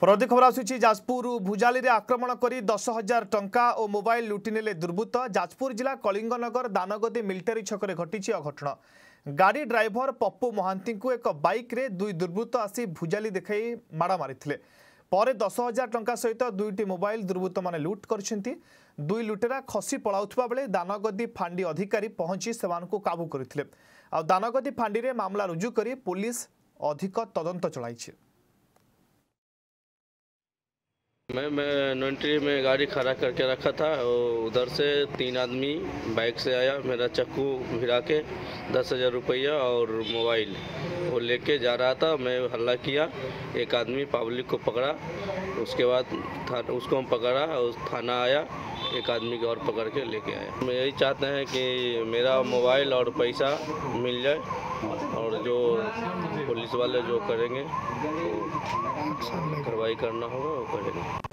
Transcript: परवर्त खबर आसूची जाजपुर भुजाली आक्रमण कर 10,000 टंका और मोबाइल लुटि नेले दुर्बृत्त। जाजपुर जिला कलिंगनगर दानगदी मिलिटारी छकरे घटी अघटन। गाड़ी ड्राइवर पप्पू महांती को एक बाइक रे दुई दुर्बृत्त आसी भुजाली देखाई माड़ा मारिथिले। पर 10,000 टंका सहित दुईटी मोबाइल दुर्बृत्त माने लुट करछन्ती। दुई लुटेरा खसी पलाउथबा बेले दानगदी फांडी अधिकारी पहुंची सेमानकु काबू करथिले। आ दानगदी फांडी रे मामला रुजु करी पुलिस अधिक तदंत चलाइछि। मैं इन्वेंट्री में गाड़ी खड़ा करके रखा था और उधर से 3 आदमी बाइक से आया, मेरा चक्कू भिरा के 10,000 रुपया और मोबाइल वो लेके जा रहा था। मैं हल्ला किया, एक आदमी पब्लिक को पकड़ा, उसके बाद उसको हम पकड़ा और थाना आया, एक आदमी को और पकड़ के लेके आया। मैं यही चाहते हैं कि मेरा मोबाइल और पैसा मिल जाए और जो पुलिस वाले जो करेंगे तो कार्रवाई करना होगा वो करेंगे।